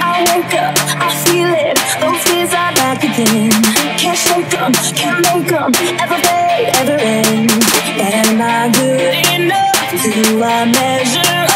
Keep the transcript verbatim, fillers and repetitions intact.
I wake up, I feel it. Those fears are back again. Can't shake them, can't make them ever fade, ever end. Am I good enough? Do I measure up?